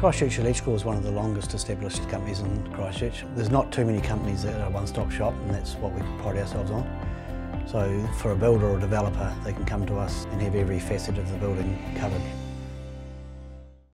Christchurch Electrical is one of the longest established companies in Christchurch. There's not too many companies that are one-stop shop, and that's what we pride ourselves on. So for a builder or developer, they can come to us and have every facet of the building covered.